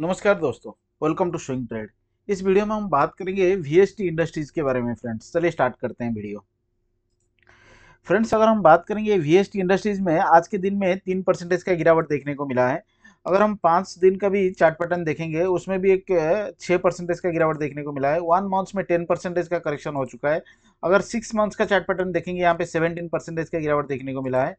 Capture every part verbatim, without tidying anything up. नमस्कार दोस्तों, welcome to showing trade. इस वीडियो में हम बात करेंगे वीएसटी इंडस्ट्रीज के बारे में। फ्रेंड्स चलिए स्टार्ट करते हैं वीडियो। फ्रेंड्स अगर हम बात करेंगे वीएसटी इंडस्ट्रीज में आज के दिन में तीन परसेंटेज का गिरावट देखने को मिला है। अगर हम पाँच दिन का भी चार्ट पैटर्न देखेंगे उसमें भी एक छः परसेंटेज का गिरावट देखने को मिला है। वन मंथ्स में टेन परसेंटेज का करेक्शन हो चुका है। अगर सिक्स मंथ्स का चार्ट पैटर्न देखेंगे यहाँ पे सेवेंटीन परसेंटेज का गिरावट देखने को मिला है।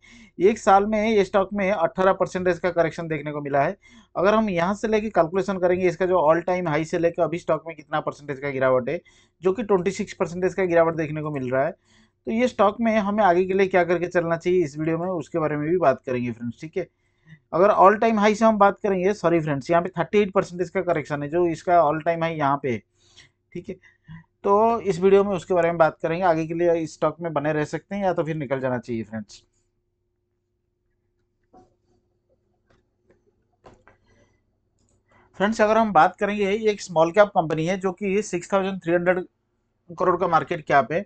एक साल में ये स्टॉक में अट्ठारह परसेंटेज का करेक्शन देखने को मिला है। अगर हम यहाँ से लेके कैलकुलेशन करेंगे इसका जो ऑल टाइम हाई से लेकर अभी स्टॉक में कितना परसेंटेज का गिरावट है, जो कि ट्वेंटी सिक्स परसेंटेज का गिरावट देखने को मिल रहा है, तो ये स्टॉक में हमें आगे के लिए क्या करके चलना चाहिए इस वीडियो में उसके बारे में भी बात करेंगे फ्रेंड्स, ठीक है। अगर ऑल टाइम हाई से हम बात करेंगे, सॉरी फ्रेंड्स यहाँ पे थर्टी एट परसेंटेज का करेक्शन है जो इसका ऑल टाइम हाई यहाँ पे है, ठीक है। तो इस वीडियो में उसके बारे में बात करेंगे आगे के लिए इस स्टॉक में बने रह सकते हैं या तो फिर निकल जाना चाहिए फ्रेंड्स। फ्रेंड्स अगर हम बात करेंगे एक स्मॉल कैप कंपनी है जो कि six thousand three hundred crore का मार्केट कैप है।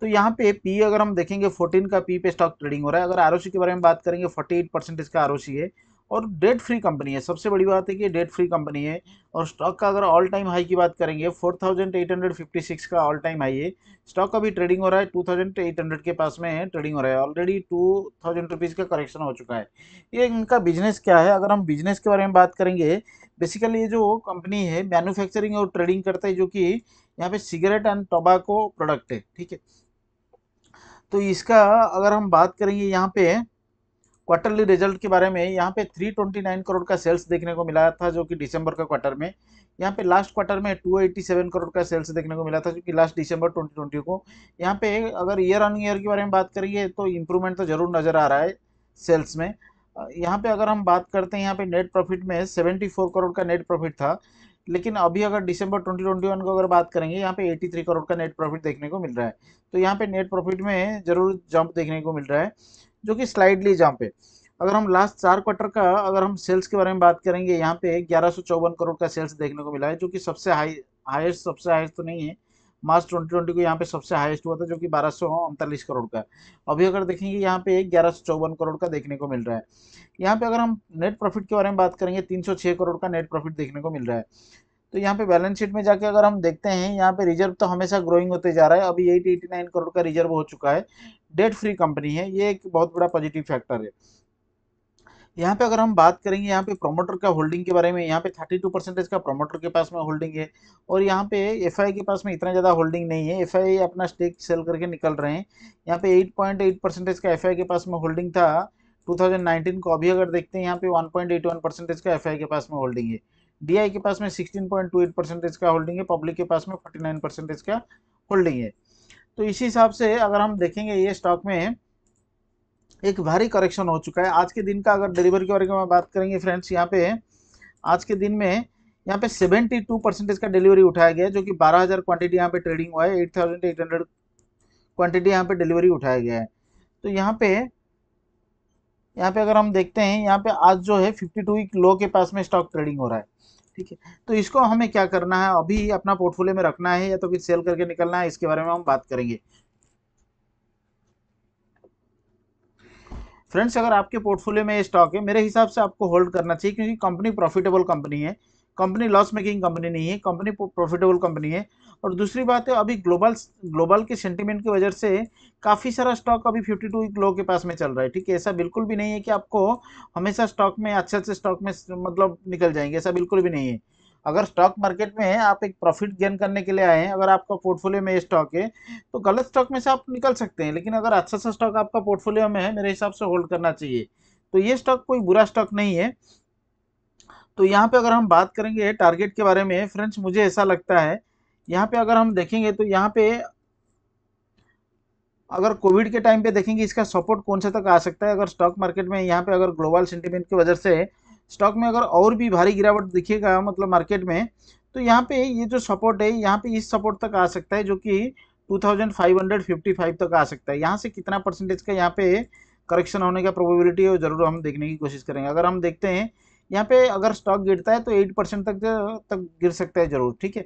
तो यहाँ पे पी अगर हम देखेंगे फोर्टीन का पी पे स्टॉक ट्रेडिंग हो रहा है। अगर आरओसी के बारे में बात करेंगे फोर्टी एट परसेंटेज का आरओसी है और डेट फ्री कंपनी है। सबसे बड़ी बात है कि डेट फ्री कंपनी है और स्टॉक का अगर ऑल टाइम हाई की बात करेंगे four thousand eight hundred fifty six का ऑल टाइम हाई है। स्टॉक का भी ट्रेडिंग हो रहा है टू थाउजेंड एट हंड्रेड के पास में है, ट्रेडिंग हो रहा है। ऑलरेडी टू थाउजेंड रुपीज़ का करेक्शन हो चुका है। ये इनका बिजनेस क्या है, अगर हम बिजनेस के बारे में बात करेंगे, बेसिकली ये जो कंपनी है मैन्युफैक्चरिंग और ट्रेडिंग करता है, जो कि यहाँ पे सिगरेट एंड टोबैको प्रोडक्ट है, ठीक है। तो इसका अगर हम बात करेंगे यहाँ पे क्वार्टरली रिजल्ट के बारे में, यहाँ पे थ्री ट्वेंटी नाइन करोड़ का सेल्स देखने को मिला था जो कि दिसंबर का क्वार्टर में। यहाँ पे लास्ट क्वार्टर में टू एटी सेवन करोड़ का सेल्स देखने को मिला था जो कि लास्ट दिसंबर ट्वेंटी ट्वेंटी को। यहाँ पे अगर ईयर ऑन ईयर के बारे में बात करेंगे तो इम्प्रूवमेंट तो जरूर नज़र आ रहा है सेल्स में। यहाँ पे अगर हम बात करते हैं यहाँ पे नेट प्रॉफिट में सेवेंटी फोर करोड़ का नेट प्रॉफिट था, लेकिन अभी अगर दिसंबर ट्वेंटी ट्वेंटी वन को अगर बात करेंगे यहाँ पे एटी थ्री करोड़ का नेट प्रॉफिट देखने को मिल रहा है। तो यहाँ पे नेट प्रॉफिट में जरूर जंप देखने को मिल रहा है जो कि स्लाइडली जंप है। अगर हम लास्ट चार क्वार्टर का अगर हम सेल्स के बारे में बात करेंगे, यहाँ पे ग्यारह सौ चौवन करोड़ का सेल्स देखने को मिला है जो कि सबसे हाई हाइस्ट सबसे हाइस्ट तो नहीं है, मार्च ट्वेंटी ट्वेंटी को यहाँ पे सबसे हाईएस्ट हुआ था जो कि बारह सौ उनतालीस करोड़ का। अभी अगर देखेंगे यहाँ पे ग्यारह सौ चौवन करोड़ का देखने को मिल रहा है। यहाँ पे अगर हम नेट प्रॉफिट के बारे में बात करेंगे तीन सौ छः करोड़ का नेट प्रॉफिट देखने को मिल रहा है। तो यहाँ पे बैलेंस शीट में जाके अगर हम देखते हैं यहाँ पे रिजर्व तो हमेशा ग्रोइंग होते जा रहा है। अभी एट एटी नाइन करोड़ का रिजर्व हो चुका है। डेट फ्री कंपनी है, ये एक बहुत बड़ा पॉजिटिव फैक्टर है। यहाँ पे अगर हम बात करेंगे यहाँ पे प्रोमोटर का होल्डिंग के बारे में, यहाँ पे थर्टी टू परसेंटेज का प्रोमोटर के पास में होल्डिंग है और यहाँ पे एफआई के पास में इतना ज़्यादा होल्डिंग नहीं है। एफआई अपना स्टेक सेल करके निकल रहे हैं। यहाँ पे एट पॉइंट एट परसेंटेज का एफआई के पास में होल्डिंग था टू थाउजेंड नाइनटीन को। अभी अगर देखते हैं यहाँ पे one point eight one percentage का एफआई के पास में होल्डिंग है। डीआई के पास में sixteen point two eight percentage का होल्डिंग है। पब्लिक के पास में फोर्टी नाइन परसेंटेज का होल्डिंग है। तो इसी हिसाब से अगर हम देखेंगे ये स्टॉक में एक भारी करेक्शन हो चुका है। आज के दिन का अगर डिलीवरी के बारे में बात करेंगे फ्रेंड्स, यहाँ पे आज के दिन में यहाँ पे सेवेंटी टू परसेंटेज का डिलीवरी उठाया गया जो कि ट्वेल्व थाउजेंड क्वांटिटी यहाँ पे ट्रेडिंग हुआ है। Eight thousand eight hundred quantity यहाँ पे डिलीवरी उठाया गया है। तो यहाँ पे यहाँ पे अगर हम देखते हैं यहाँ पे आज जो है फिफ्टी टू वीक लो के पास में स्टॉक ट्रेडिंग हो रहा है, ठीक है। तो इसको हमें क्या करना है, अभी अपना पोर्टफोलियो में रखना है या तो फिर सेल करके निकलना है, इसके बारे में हम बात करेंगे। फ्रेंड्स अगर आपके पोर्टफोलियो में ये स्टॉक है मेरे हिसाब से आपको होल्ड करना चाहिए, क्योंकि कंपनी प्रॉफिटेबल कंपनी है। कंपनी लॉस मेकिंग कंपनी नहीं है, कंपनी प्रॉफिटेबल कंपनी है। और दूसरी बात है अभी ग्लोबल ग्लोबल के सेंटिमेंट की वजह से काफ़ी सारा स्टॉक अभी फिफ्टी टू वीक लो के पास में चल रहा है, ठीक है। ऐसा बिल्कुल भी नहीं है कि आपको हमेशा स्टॉक में अच्छे अच्छे स्टॉक में मतलब निकल जाएंगे, ऐसा बिल्कुल भी नहीं है। अगर स्टॉक मार्केट में आप एक प्रॉफिट गेन करने के लिए आए हैं, अगर आपका पोर्टफोलियो में ये स्टॉक है तो गलत स्टॉक में से आप निकल सकते हैं, लेकिन अगर अच्छा सा स्टॉक आपका पोर्टफोलियो में है मेरे हिसाब से होल्ड करना चाहिए। तो ये स्टॉक कोई बुरा स्टॉक नहीं है। तो यहाँ पे अगर हम बात करेंगे टारगेट के बारे में फ्रेंड्स, मुझे ऐसा लगता है यहाँ पे अगर हम देखेंगे तो यहाँ पे अगर कोविड के टाइम पे देखेंगे इसका सपोर्ट कौन सा तक आ सकता है। अगर स्टॉक मार्केट में यहाँ पे अगर ग्लोबल सेंटिमेंट की वजह से स्टॉक में अगर और भी भारी गिरावट दिखेगा मतलब मार्केट में, तो यहाँ पे ये जो सपोर्ट है यहाँ पे इस सपोर्ट तक आ सकता है जो कि two thousand five hundred fifty five तक आ सकता है। यहाँ से कितना परसेंटेज का यहाँ पे करेक्शन होने का प्रोबेबिलिटी है वो जरूर हम देखने की कोशिश करेंगे। अगर हम देखते हैं यहाँ पे अगर स्टॉक गिरता है तो एट परसेंट तक तक गिर सकता है जरूर, ठीक है।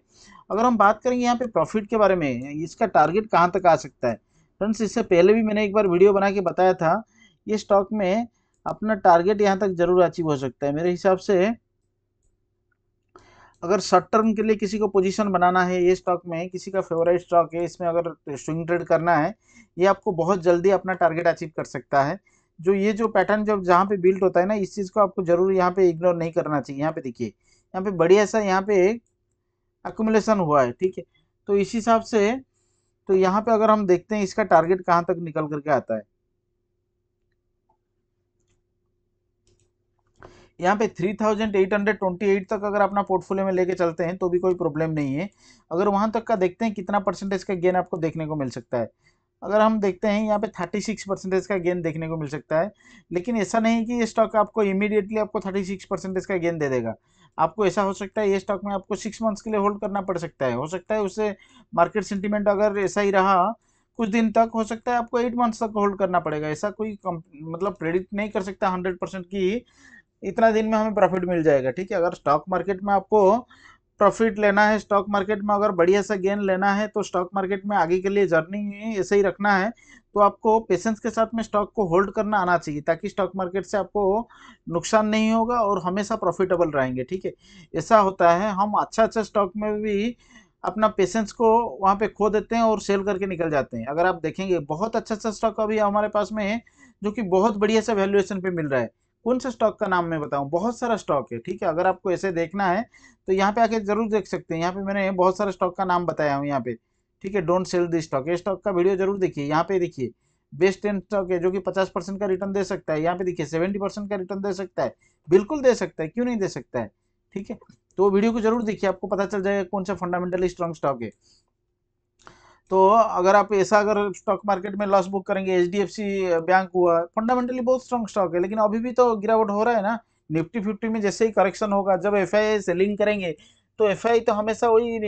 अगर हम बात करेंगे यहाँ पे प्रॉफिट के बारे में, इसका टारगेट कहाँ तक आ सकता है फ्रेंड्स, इससे पहले भी मैंने एक बार वीडियो बना के बताया था ये स्टॉक में अपना टारगेट यहाँ तक जरूर अचीव हो सकता है। मेरे हिसाब से अगर शॉर्ट टर्म के लिए किसी को पोजीशन बनाना है, ये स्टॉक में किसी का फेवरेट स्टॉक है, इसमें अगर स्विंग ट्रेड करना है, ये आपको बहुत जल्दी अपना टारगेट अचीव कर सकता है। जो ये जो पैटर्न जब जहाँ पे बिल्ट होता है ना, इस चीज़ को आपको जरूर यहाँ पे इग्नोर नहीं करना चाहिए। यहाँ पे देखिए, यहाँ पे बढ़िया सा यहाँ पे एक एक्युमुलेशन हुआ है, ठीक है। तो इस हिसाब से तो यहाँ पे अगर हम देखते हैं इसका टारगेट कहाँ तक निकल करके आता है, यहाँ पे three thousand eight hundred twenty eight तक अगर अपना पोर्टफोलियो में लेके चलते हैं तो भी कोई प्रॉब्लम नहीं है। अगर वहाँ तक का देखते हैं कितना परसेंटेज का गेन आपको देखने को मिल सकता है, अगर हम देखते हैं यहाँ पे थर्टी सिक्स परसेंटेज का गेन देखने को मिल सकता है। लेकिन ऐसा नहीं कि ये स्टॉक आपको इमीडिएटली आपको थर्टी सिक्स परसेंटेज का गेन दे देगा। आपको ऐसा हो सकता है ये स्टॉक में आपको सिक्स मंथ्स के लिए होल्ड करना पड़ सकता है। हो सकता है उससे मार्केट सेंटिमेंट अगर ऐसा ही रहा कुछ दिन तक, हो सकता है आपको एट मंथ्स तक होल्ड करना पड़ेगा। ऐसा कोई मतलब प्रेडिक्ट नहीं कर सकता हंड्रेड परसेंट की इतना दिन में हमें प्रॉफिट मिल जाएगा, ठीक है। अगर स्टॉक मार्केट में आपको प्रॉफिट लेना है, स्टॉक मार्केट में अगर बढ़िया सा गेन लेना है, तो स्टॉक मार्केट में आगे के लिए जर्नी ऐसे ही रखना है, तो आपको पेशेंस के साथ में स्टॉक को होल्ड करना आना चाहिए, ताकि स्टॉक मार्केट से आपको नुकसान नहीं होगा और हमेशा प्रॉफिटेबल रहेंगे, ठीक है। ऐसा होता है, हम अच्छा अच्छा स्टॉक में भी अपना पेशेंस को वहाँ पे खो देते हैं और सेल करके निकल जाते हैं। अगर आप देखेंगे बहुत अच्छा अच्छा स्टॉक अभी हमारे पास में है जो कि बहुत बढ़िया सा वैल्यूएशन पे मिल रहा है, कौन सा स्टॉक का नाम मैं बताऊं, बहुत सारा स्टॉक है, ठीक है। अगर आपको ऐसे देखना है तो यहाँ पे आके जरूर देख सकते हैं। यहाँ पे मैंने बहुत सारे स्टॉक का नाम बताया हूँ यहाँ पे, ठीक है। डोंट सेल दिस स्टॉक, ये स्टॉक का वीडियो जरूर देखिए। यहाँ पे देखिए बेस्ट टेन स्टॉक है जो कि पचास परसेंट का रिटर्न दे सकता है। यहाँ पे देखिए सेवेंटी परसेंट का रिटर्न दे सकता है, बिल्कुल दे सकता है, क्यों नहीं दे सकता है, ठीक है। तो वीडियो को जरूर देखिए, आपको पता चल जाएगा कौन सा फंडामेंटली स्ट्रांग स्टॉक है। तो अगर आप ऐसा अगर स्टॉक मार्केट में लॉस बुक करेंगे, H D F C bank हुआ, फंडामेंटली बहुत स्ट्रांग स्टॉक है, लेकिन अभी भी तो गिरावट हो रहा है ना। निफ्टी फिफ्टी में जैसे ही करेक्शन होगा, जब एफ आई आई सेलिंग करेंगे तो एफ आई आई तो हमेशा वही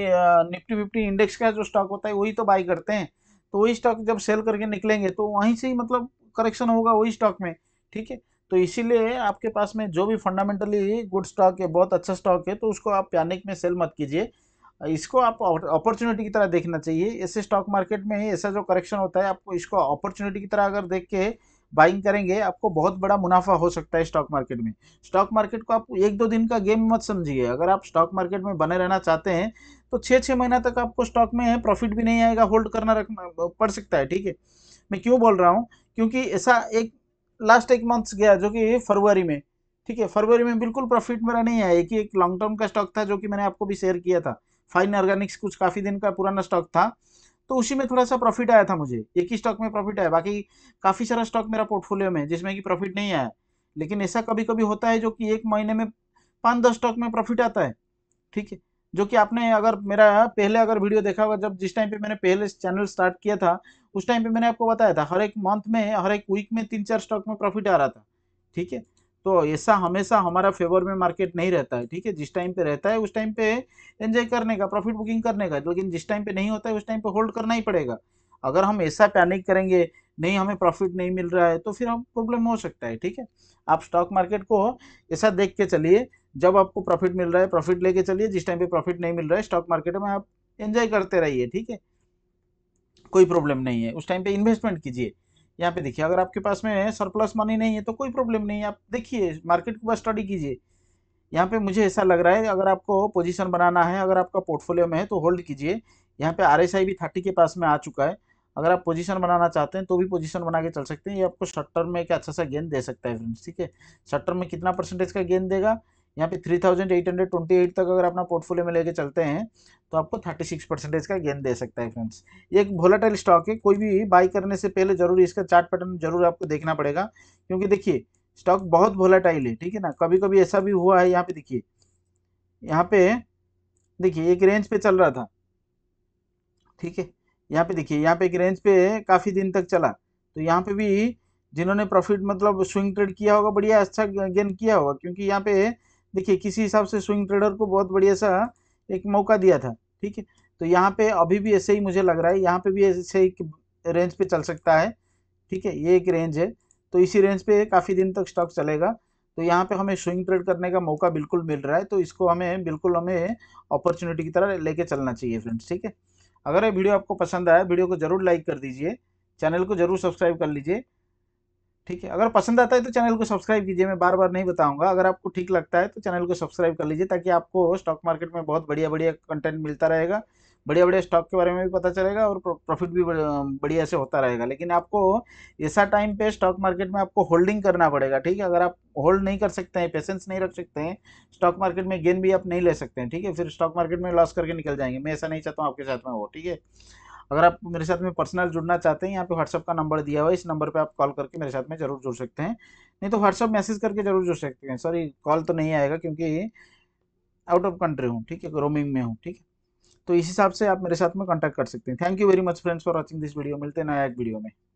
निफ्टी फिफ्टी इंडेक्स का जो स्टॉक होता है वही तो बाई करते हैं, तो वही स्टॉक जब सेल करके निकलेंगे तो वहीं से ही मतलब करेक्शन होगा वही स्टॉक में, ठीक है। तो इसीलिए आपके पास में जो भी फंडामेंटली गुड स्टॉक है, बहुत अच्छा स्टॉक है, तो उसको आप पैनिक में सेल मत कीजिए, इसको आप अपॉर्चुनिटी की तरह देखना चाहिए। ऐसे स्टॉक मार्केट में ऐसा जो करेक्शन होता है, आपको इसको अपॉर्चुनिटी की तरह अगर देख के बाइंग करेंगे, आपको बहुत बड़ा मुनाफा हो सकता है स्टॉक मार्केट में। स्टॉक मार्केट को आप एक दो दिन का गेम मत समझिए। अगर आप स्टॉक मार्केट में बने रहना चाहते हैं तो छः छः महीना तक आपको स्टॉक में प्रॉफिट भी नहीं आएगा, होल्ड करना रखना पड़ सकता है, ठीक है। मैं क्यों बोल रहा हूँ, क्योंकि ऐसा एक लास्ट एक मंथ्स गया जो कि फरवरी में, ठीक है, फरवरी में बिल्कुल प्रॉफिट मेरा नहीं आया। एक ही एक लॉन्ग टर्म का स्टॉक था जो कि मैंने आपको भी शेयर किया था, फाइन ऑर्गेनिक्स, कुछ काफ़ी दिन का पुराना स्टॉक था, तो उसी में थोड़ा सा प्रॉफिट आया था मुझे। एक ही स्टॉक में प्रॉफिट आया, बाकी काफ़ी सारा स्टॉक मेरा पोर्टफोलियो में जिसमें कि प्रॉफिट नहीं आया। लेकिन ऐसा कभी कभी होता है जो कि एक महीने में पाँच दस स्टॉक में प्रॉफिट आता है, ठीक है। जो कि आपने अगर मेरा पहले अगर वीडियो देखा होगा, जब जिस टाइम पे मैंने पहले चैनल स्टार्ट किया था, उस टाइम पे मैंने आपको बताया था हर एक मंथ में, हर एक वीक में तीन चार स्टॉक में प्रॉफिट आ रहा था, ठीक है। तो ऐसा हमेशा हमारा फेवर में मार्केट नहीं रहता है, ठीक है। जिस टाइम पे रहता है उस टाइम पे एंजॉय करने का, प्रॉफिट बुकिंग करने का, लेकिन जिस टाइम पे नहीं होता है उस टाइम पे होल्ड करना ही पड़ेगा। अगर हम ऐसा पैनिक करेंगे, नहीं हमें प्रॉफिट नहीं मिल रहा है, तो फिर हम प्रॉब्लम हो सकता है, ठीक है। आप स्टॉक मार्केट को ऐसा देख के चलिए, जब आपको प्रॉफिट मिल रहा है प्रॉफिट लेके चलिए, जिस टाइम पे प्रॉफिट नहीं मिल रहा है स्टॉक मार्केट में आप एंजॉय करते रहिए, ठीक है, कोई प्रॉब्लम नहीं है। उस टाइम पे इन्वेस्टमेंट कीजिए। यहाँ पे देखिए, अगर आपके पास में सरप्लस मनी नहीं है तो कोई प्रॉब्लम नहीं है, आप देखिए मार्केट को बस स्टडी कीजिए। यहाँ पे मुझे ऐसा लग रहा है अगर आपको पोजीशन बनाना है, अगर आपका पोर्टफोलियो में है तो होल्ड कीजिए। यहाँ पे आर एस आई भी थर्टी के पास में आ चुका है, अगर आप पोजीशन बनाना चाहते हैं तो भी पोजीशन बना के चल सकते हैं। ये आपको शॉर्ट टर्म में एक अच्छा सा गेन दे सकता है फ्रेंड्स, ठीक है। शॉर्ट टर्म में कितना परसेंटेज का गेन देगा, यहाँ पे three thousand eight hundred twenty eight तक अगर अपना पोर्टफोलियो में लेके चलते हैं तो आपको थर्टी सिक्स परसेंटेज का गेन दे सकता है फ्रेंड्स। ये एक वोलेटाइल स्टॉक है, कोई भी बाई करने से पहले जरूर इसका चार्ट पैटर्न जरूर आपको देखना पड़ेगा, क्योंकि देखिए स्टॉक बहुत वोलेटाइल है, ठीक है ना। कभी कभी ऐसा भी हुआ है, यहाँ पे देखिए, यहाँ पे देखिए एक रेंज पे चल रहा था, ठीक है। यहाँ पे देखिए, यहाँ पे एक रेंज पे काफ़ी दिन तक चला, तो यहाँ पे भी जिन्होंने प्रॉफिट मतलब स्विंग ट्रेड किया होगा बढ़िया अच्छा गेन किया होगा, क्योंकि यहाँ पे देखिए किसी हिसाब से स्विंग ट्रेडर को बहुत बढ़िया सा एक मौका दिया था, ठीक है। तो यहाँ पे अभी भी ऐसे ही मुझे लग रहा है, यहाँ पे भी ऐसे एक रेंज पे चल सकता है, ठीक है। ये एक रेंज है, तो इसी रेंज पे काफ़ी दिन तक स्टॉक चलेगा, तो यहाँ पे हमें स्विंग ट्रेड करने का मौका बिल्कुल मिल रहा है, तो इसको हमें बिल्कुल हमें अपॉर्चुनिटी की तरह लेके चलना चाहिए फ्रेंड्स, ठीक है। अगर ये वीडियो आपको पसंद आया, वीडियो को जरूर लाइक कर दीजिए, चैनल को जरूर सब्सक्राइब कर लीजिए, ठीक है। अगर पसंद आता है तो चैनल को सब्सक्राइब कीजिए, मैं बार बार नहीं बताऊंगा। अगर आपको ठीक लगता है तो चैनल को सब्सक्राइब कर लीजिए, ताकि आपको स्टॉक मार्केट में बहुत बढ़िया बढ़िया कंटेंट मिलता रहेगा, बढ़िया बढ़िया स्टॉक के बारे में भी पता चलेगा और प्रॉफिट भी बढ़िया से होता रहेगा। लेकिन आपको ऐसा टाइम पे स्टॉक मार्केट में आपको होल्डिंग करना पड़ेगा, ठीक है। अगर आप होल्ड नहीं कर सकते हैं, पेशेंस नहीं रख सकते हैं, स्टॉक मार्केट में गेन भी आप नहीं ले सकते हैं, ठीक है, फिर स्टॉक मार्केट में लॉस करके निकल जाएंगे। मैं ऐसा नहीं चाहता हूँ आपके साथ में हो, ठीक है। अगर आप मेरे साथ में पर्सनल जुड़ना चाहते हैं, यहाँ पे व्हाट्सअप का नंबर दिया हुआ है, इस नंबर पे आप कॉल करके मेरे साथ में जरूर जुड़ सकते हैं, नहीं तो व्हाट्सअप मैसेज करके जरूर जुड़ सकते हैं। सॉरी, कॉल तो नहीं आएगा क्योंकि आउट ऑफ कंट्री हूँ, ठीक है, रोमिंग में हूँ, ठीक है। तो इस हिसाब से आप मेरे साथ में कॉन्टैक्ट कर सकते हैं। Thank you very much friends for watching this video. मिलते हैं नया एक वीडियो में।